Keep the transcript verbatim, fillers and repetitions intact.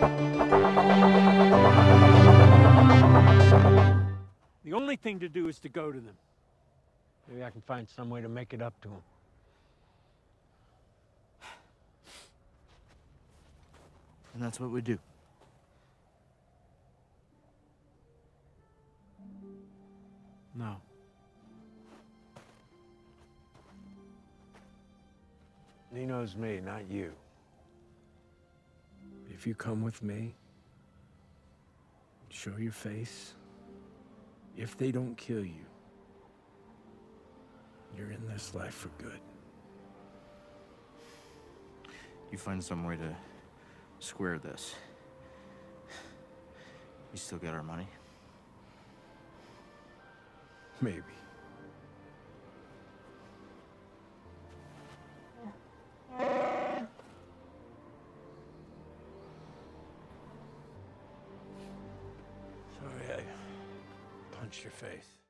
The only thing to do is to go to them. Maybe I can find some way to make it up to them. And that's what we do. No. He knows me, not you. If you come with me, show your face. If they don't kill you, you're in this life for good. You find some way to square this. You still got our money? Maybe. Sorry I punched your face.